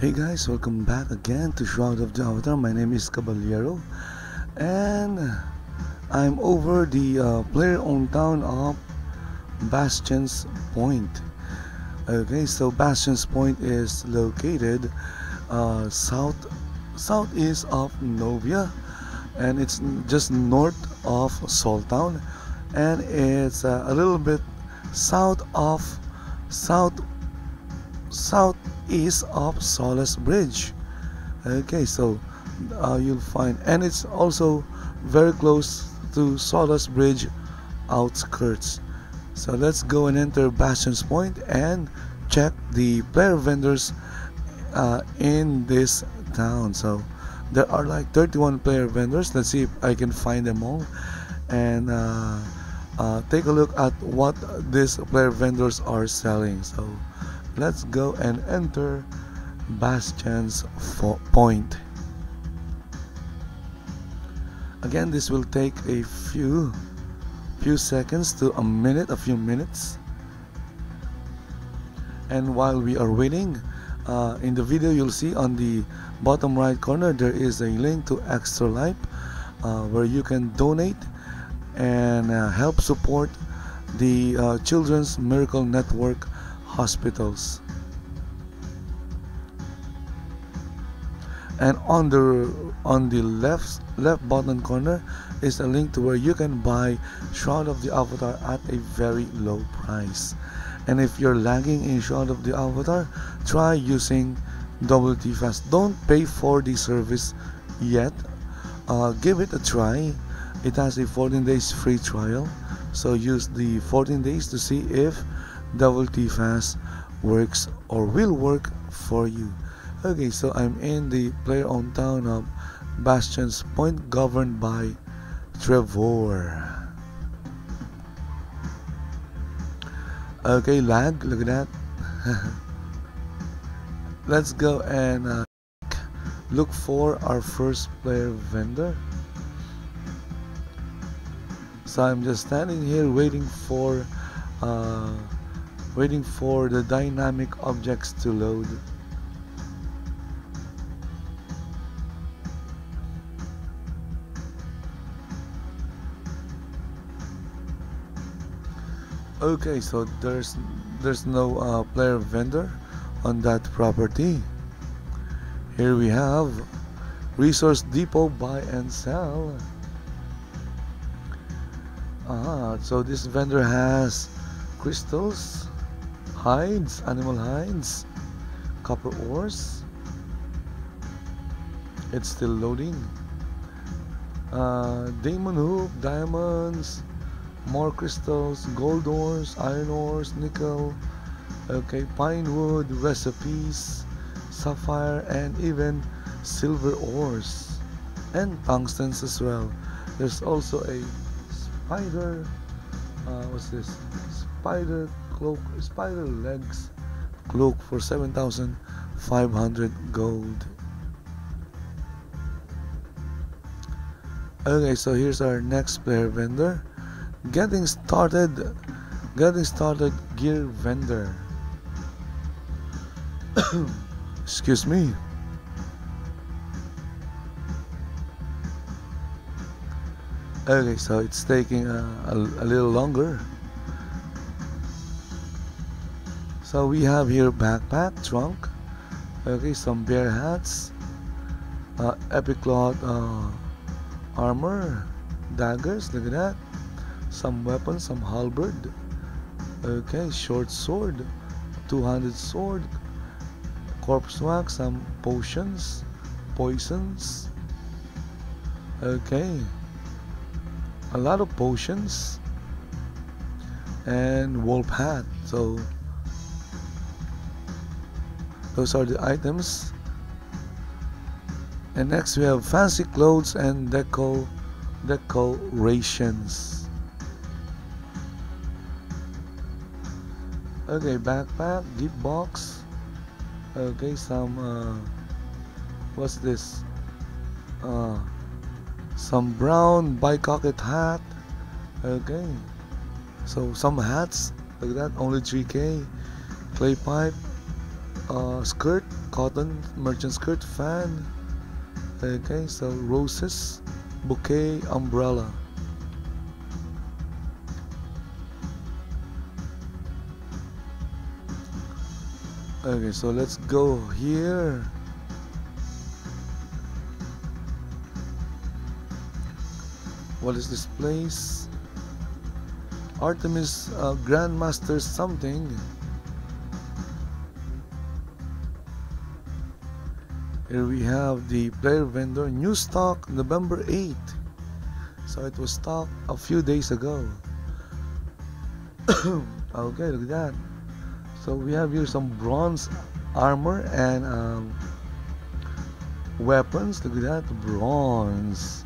Hey guys, welcome back again to Shroud of the Avatar. My name is Caballero and I'm over the player-owned town of Bastion's Point. Okay, so Bastion's Point is located southeast of Novia, and it's just north of Salt Town, and it's a little bit southeast of Solace Bridge. Okay, so you'll find, and it's also very close to Solace Bridge outskirts. So let's go and enter Bastion's Point and check the player vendors in this town. So there are like 31 player vendors. Let's see if I can find them all and take a look at what these player vendors are selling. So let's go and enter Bastion's Point. Again, this will take a few seconds to a few minutes. And while we are waiting, in the video you'll see on the bottom right corner there is a link to Extra Life, where you can donate and help support the Children's Miracle Network hospitals. And on the left bottom corner is a link to where you can buy Shroud of the Avatar at a very low price. And if you're lagging in Shroud of the Avatar, try using WTFast. Don't pay for the service yet. Give it a try. It has a 14 days free trial, so use the 14 days to see if WTFast works or will work for you. Okay, so I'm in the player-owned town of Bastion's Point, governed by Trevor. Okay, lag, look at that. Let's go and look for our first player vendor. So I'm just standing here waiting for the dynamic objects to load. Okay, so there's no player vendor on that property. Here we have Resource Depot, buy and sell. So this vendor has crystals, hides, animal hides, copper ores. It's still loading. Demon hoop, diamonds, more crystals, gold ores, iron ores, nickel, okay, pine wood, recipes, sapphire, and even silver ores, and tungstens as well. There's also a spider, what's this, spider cloak, spider legs cloak for 7,500 gold. Okay, so here's our next player vendor. Getting started gear vendor. Excuse me. Okay, so it's taking a little longer. So we have here backpack, trunk, okay, some bear hats, epic cloth armor, daggers, look at that. Some weapons, some halberd, okay, short sword, two-handed sword, corpse wax, some potions, poisons, okay, a lot of potions, and wolf hat. So those are the items. And next we have fancy clothes and decorations. Okay, backpack, gift box, okay, some what's this, some brown bicocked hat. Okay, so some hats, look at that, only 3k, clay pipe, skirt, cotton merchant skirt, fan. Okay, so roses, bouquet, umbrella. Okay, so let's go here. What is this place? Artemis Grandmaster something. Here we have the player vendor, new stock November 8. So it was stocked a few days ago. Okay, look at that. So we have here some bronze armor and weapons. Look at that, bronze.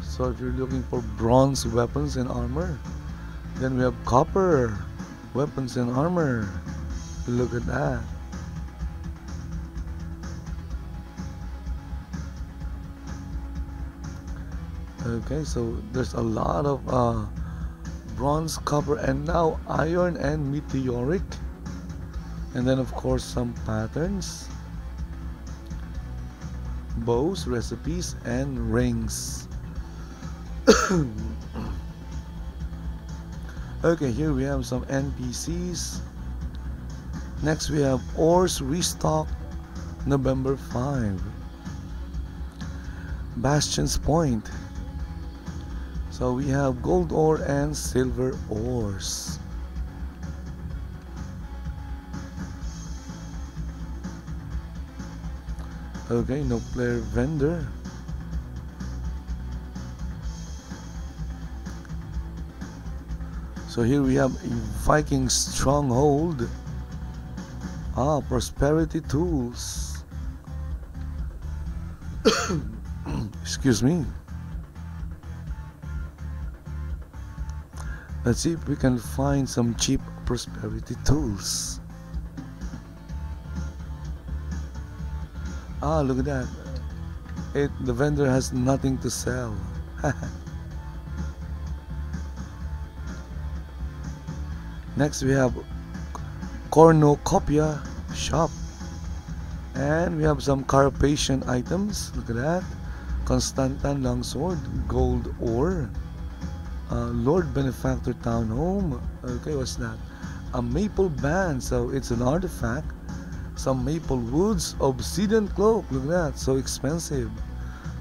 So if you're looking for bronze weapons and armor, then we have copper weapons and armor. Look at that. Okay, so there's a lot of bronze, copper, and now iron and meteoric, and then of course some patterns, bows, recipes, and rings. Okay, here we have some NPCs. Next we have ores restock November 5. Bastion's Point. So we have gold ore and silver ores. Okay, no player vendor. So here we have a Viking stronghold. Ah, prosperity tools. Excuse me. Let's see if we can find some cheap prosperity tools. Ah, look at that. The vendor has nothing to sell. Next we have Cornucopia Shop, and we have some Carpathian items. Look at that. Constantin longsword, gold ore, Lord Benefactor townhome. Okay, what's that? A maple band, so it's an artifact. Some maple woods, obsidian cloak. Look at that, so expensive.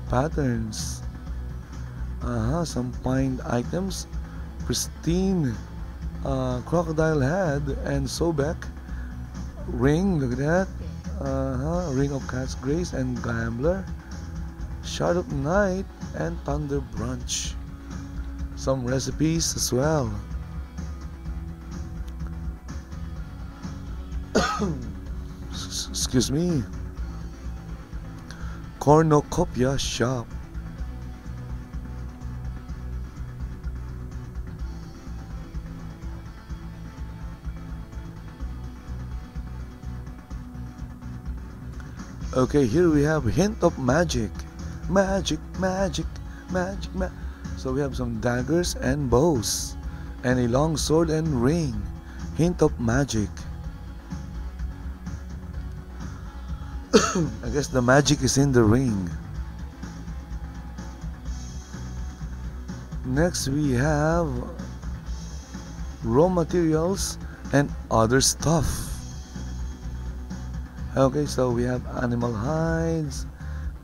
Patterns. Some pine items, pristine. Crocodile head and sobek ring. Look at that. Ring of Cat's Grace and Gambler, Shard of Night and Thunder Brunch. Some recipes as well. Excuse me. Cornucopia Shop. Okay, here we have hint of magic. Magic. So we have some daggers and bows, and a long sword and ring. Hint of magic. I guess the magic is in the ring. Next we have raw materials and other stuff. Okay, so we have animal hides,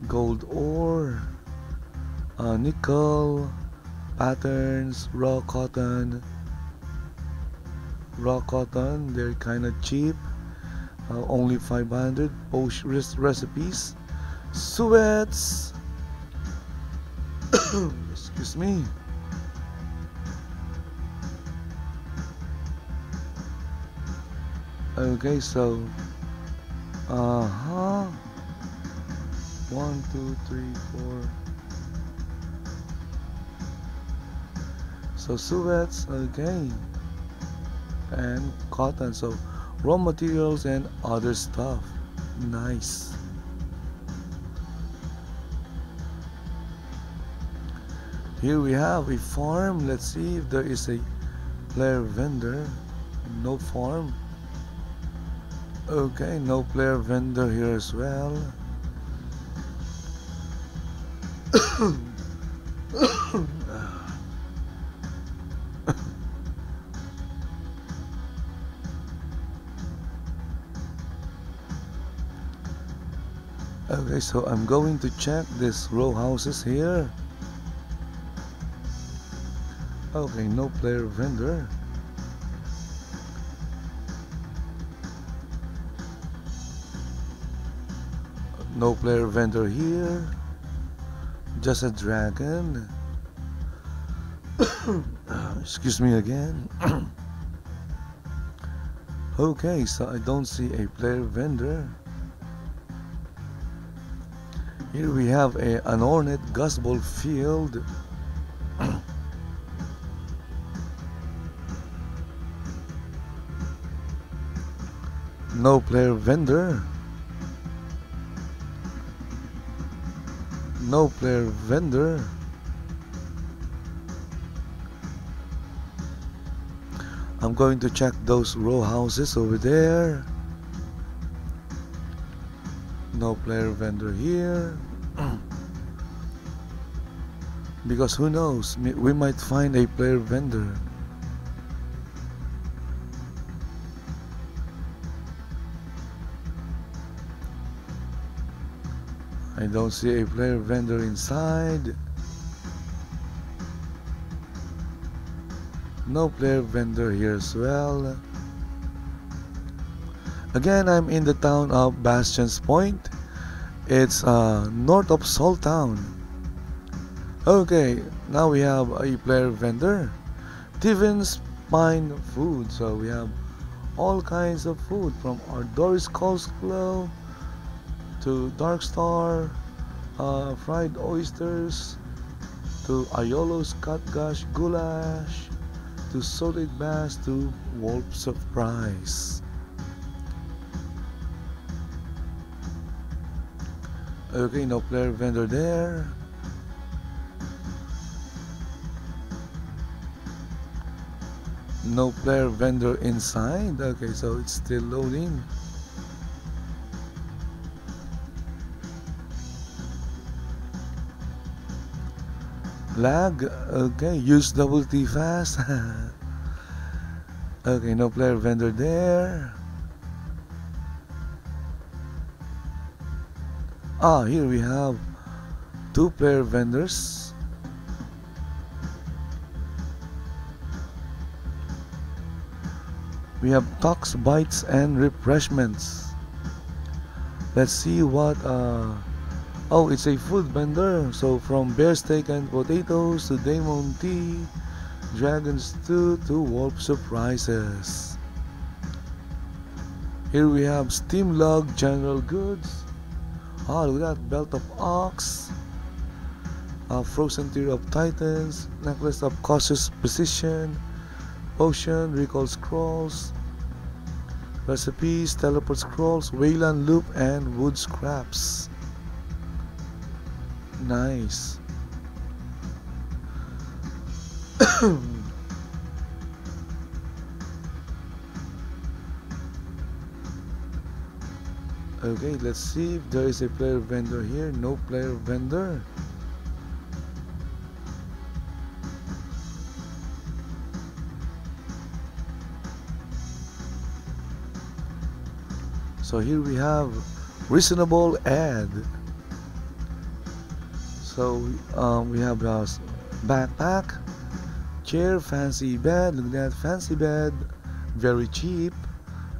gold ore, nickel, patterns, raw cotton, they're kind of cheap, only 500, posh recipes, sweats, excuse me. Okay, so 1, 2, 3, 4. So sweats, okay, and cotton. So raw materials and other stuff. Nice. Here we have a farm. Let's see if there is a player vendor. No farm. Okay, no player vendor here as well. Okay, so I'm going to check these row houses here. Okay, no player vendor. No player vendor here. Just a dragon. Excuse me again. Okay, so I don't see a player vendor. Here we have an ornate gospel field. No player vendor. No player vendor. I'm going to check those row houses over there. No player vendor here. Because who knows, we might find a player vendor. I don't see a player vendor inside. No player vendor here as well. Again, I'm in the town of Bastion's Point. It's north of Salt Town. Okay, now we have a player vendor. Phteven's Phine Phoods. So we have all kinds of food from Ardoris Coast Club to Dark Star, fried oysters, to Ayolo's Katgash Goulash, to Solid Bass, to Wolf's Surprise. Okay, no player vendor there. No player vendor inside. Okay, so it's still loading. Lag. Okay, use WTFast. Okay, no player vendor there. Ah, here we have two player vendors. We have Tux Bites and Refreshments. Let's see what oh, it's a food vendor. So from bear steak and potatoes to Daemon tea, dragon stew to wolf surprises. Here we have SteamLUG general goods. Ah, look at that, belt of ox, frozen tear of titans, necklace of cautious position, potion, recall scrolls, recipes, teleport scrolls, Wayland loop, and wood scraps. Nice. Okay, let's see if there is a player vendor here. No player vendor. So here we have Reasonable Ed. So we have our backpack, chair, fancy bed. Look at that, fancy bed, very cheap.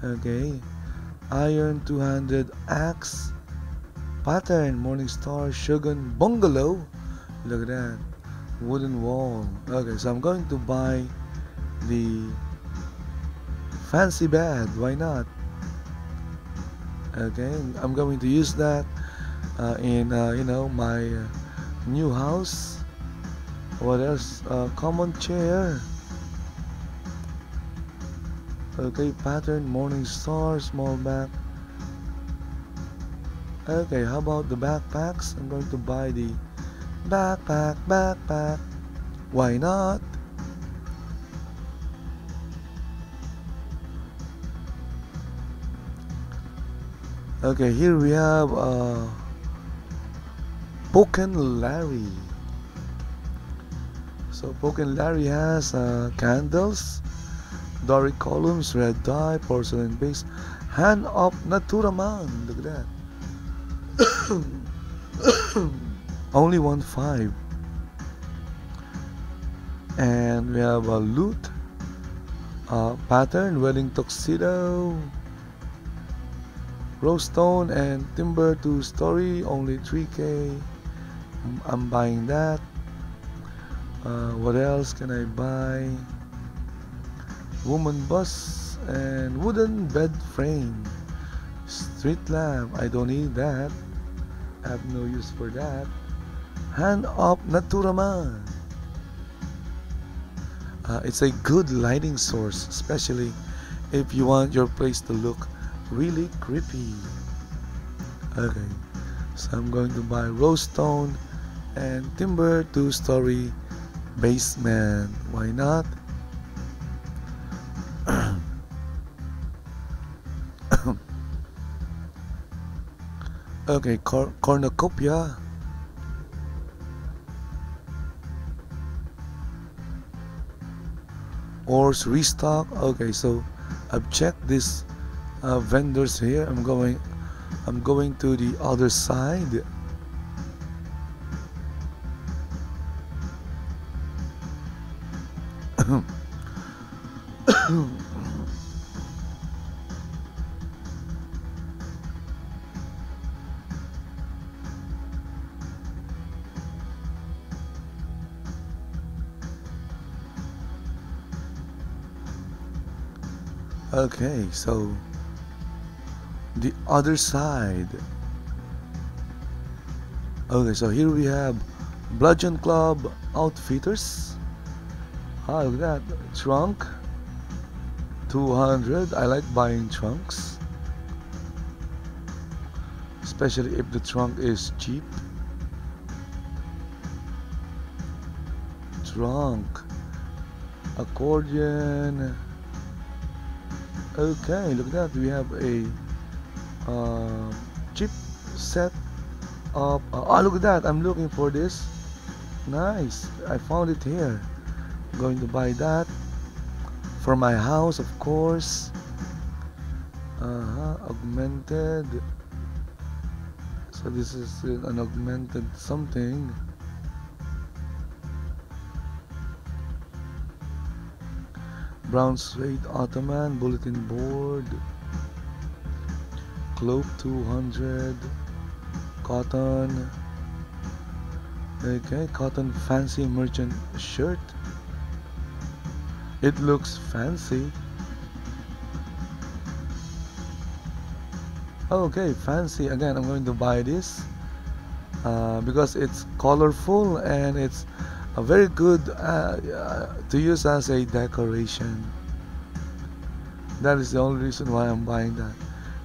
Okay, iron 200 axe, pattern, morning star, shogun bungalow. Look at that, wooden wall. Okay, so I'm going to buy the fancy bed. Why not? Okay, I'm going to use that in you know, my new house. What else? Common chair. Okay, pattern, morning star, small back. Okay, how about the backpacks? I'm going to buy the backpack. Why not? Okay, here we have Pocken Larry. So Pocken Larry has candles, Doric columns, red dye, porcelain base, hand of Naturaman. Look at that. Only 1.5. And we have a lute, pattern, wedding tuxedo, rose stone and timber, 2-story, only 3K. I'm buying that. What else can I buy? Woman bus and wooden bed frame. Street lamp, I don't need that. I have no use for that. Hand up Naturaman. It's a good lighting source, especially if you want your place to look really creepy. Okay, so I'm going to buy rose stone and timber, 2-story basement. Why not? Okay, cornucopia. Ores restock. Okay, so I've checked this vendors here. I'm going to the other side. Okay, so the other side. Okay, so here we have Bludgeon Club Outfitters. Ah, look at that. Trunk, 200. I like buying trunks, especially if the trunk is cheap. Trunk, accordion. Okay, look at that. We have a cheap set of. Oh, look at that. I'm looking for this. Nice. I found it here. I'm going to buy that for my house, of course. Augmented. So this is an augmented something. Brown suede ottoman, bulletin board, cloak, 200, cotton. Okay, cotton fancy merchant shirt. It looks fancy. Okay, fancy again. I'm going to buy this because it's colorful and it's a very good to use as a decoration. That is the only reason why I'm buying that.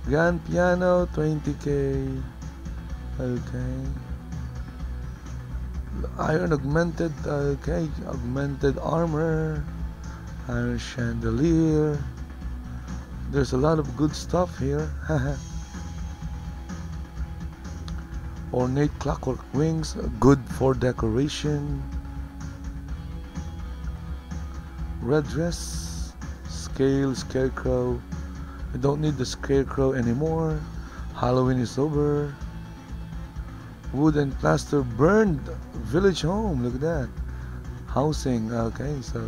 Grand piano, 20K. Okay. Iron augmented. Okay, augmented armor. Iron chandelier. There's a lot of good stuff here. Ornate clockwork wings, good for decoration. Red dress, scale, scarecrow. I don't need the scarecrow anymore. Halloween is over. Wood and plaster burned village home. Look at that. Housing. Okay, so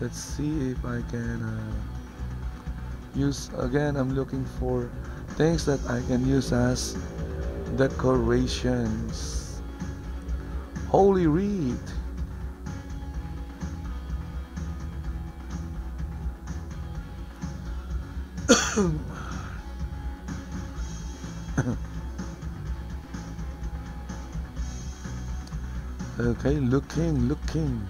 let's see if I can use. Again, I'm looking for things that I can use as decorations. Holy Reed. Okay, looking.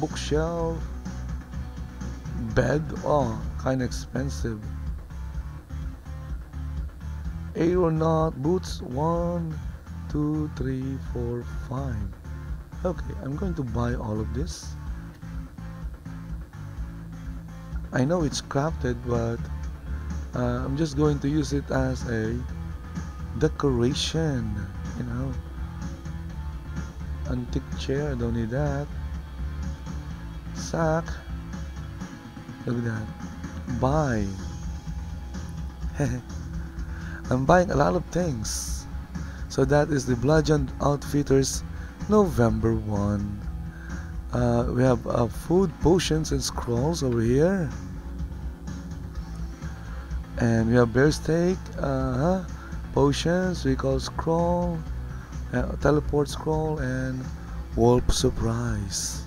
Bookshelf, bed. Oh, kind of expensive. Aeronaut boots, 1, 2, 3, 4, 5. Okay, I'm going to buy all of this. I know it's crafted, but I'm just going to use it as a decoration, you know. Antique chair, don't need that. Sack, look at that. Buy. I'm buying a lot of things. So that is the Bludgeon Outfitters November 1. We have food, potions, and scrolls over here. And we have bear steak, potions, recall scroll, teleport scroll, and wolf surprise.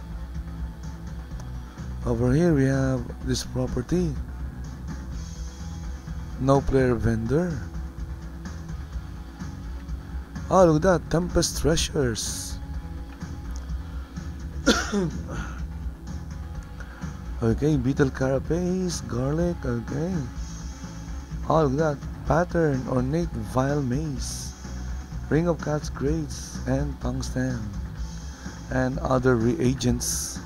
Over here we have this property. No player vendor. Oh, look at that, Tempest's Treasures. Okay, beetle carapace, garlic, okay. Oh, look at that, pattern, ornate, vial maze, ring of cat's grades, and tungsten, and other reagents.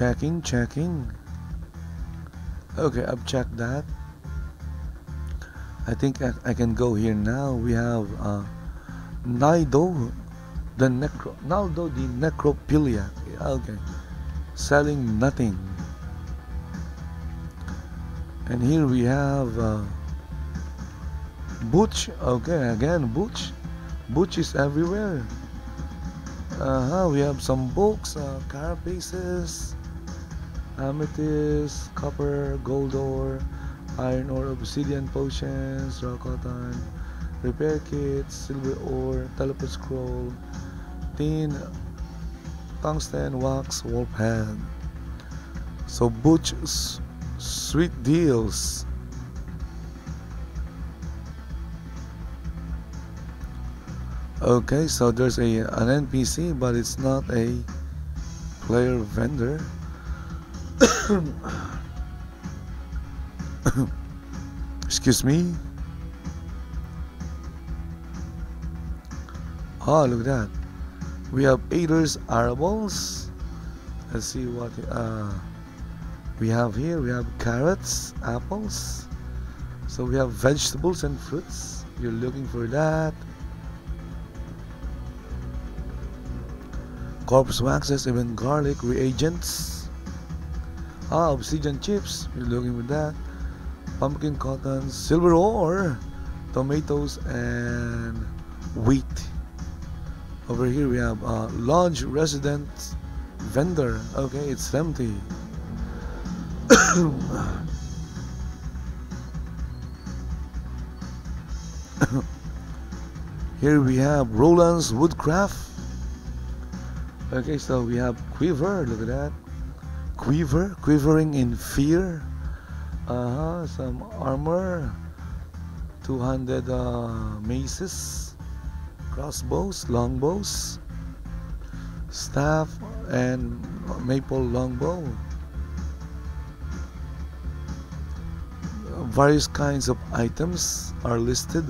Checking. Okay, I've checked that. I think I can go here now. We have Naido the Necrophiliac. Okay, selling nothing. And here we have Vooch. Okay, again Vooch. Vooch is everywhere. We have some books, carapaces, amethyst, copper, gold ore, iron ore, obsidian potions, raw cotton, repair kits, silver ore, teleport scroll, tin, tungsten, wax, wolf hand. So Vooch's Sweet Deals. Okay, so there's an NPC, but it's not a player vendor. Excuse me. Oh, look at that. We have Aether's Arables. Let's see what we have here. We have carrots, apples. So we have vegetables and fruits. You're looking for that. Corpse waxes, even garlic, reagents. Obsidian chips. You're looking for that. Pumpkin cotton, silver ore, tomatoes, and wheat. Over here we have lodge resident vendor. Okay, it's empty. Here we have Roland's Woodcraft. Okay, so we have quiver. Look at that. Quiver, quivering in fear. Some armor, two-handed maces, crossbows, longbows, staff, and maple longbow. Various kinds of items are listed.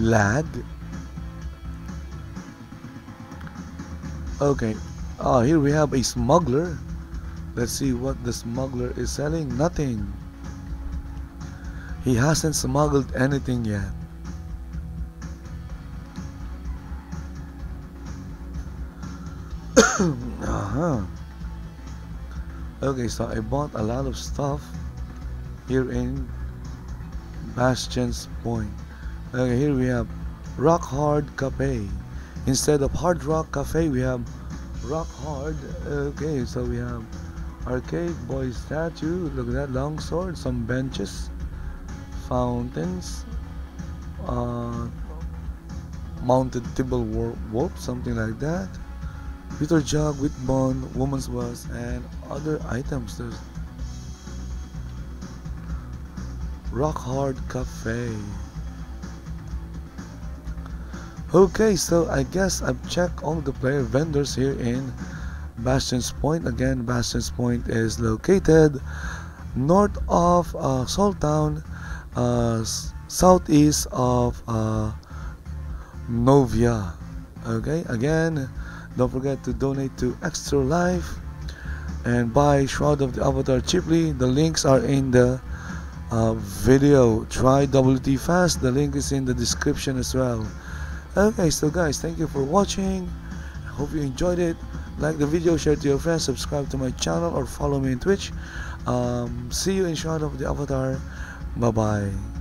Lad. Okay, here we have a smuggler. Let's see what the smuggler is selling. Nothing. He hasn't smuggled anything yet. Okay, so I bought a lot of stuff here in Bastion's Point. Okay, here we have Rock Hard Cafe. Instead of Hard Rock Cafe, we have Rock Hard. Okay, so we have arcade, boy statue, look at that, longsword, some benches, fountains, mounted table warp, something like that, Peter jug, with bond, woman's was, and other items. There's Rock Hard Cafe. Okay, so I guess I've checked all the player vendors here in Bastion's Point. Again, Bastion's Point is located north of Salt Town, southeast of Novia. Okay, again, don't forget to donate to Extra Life and buy Shroud of the Avatar cheaply. The links are in the video. Try WTFast. The link is in the description as well. Okay, so guys, thank you for watching. I hope you enjoyed it. Like the video, share it to your friends, subscribe to my channel, or follow me on Twitch. See you in Shroud of the Avatar. Bye bye.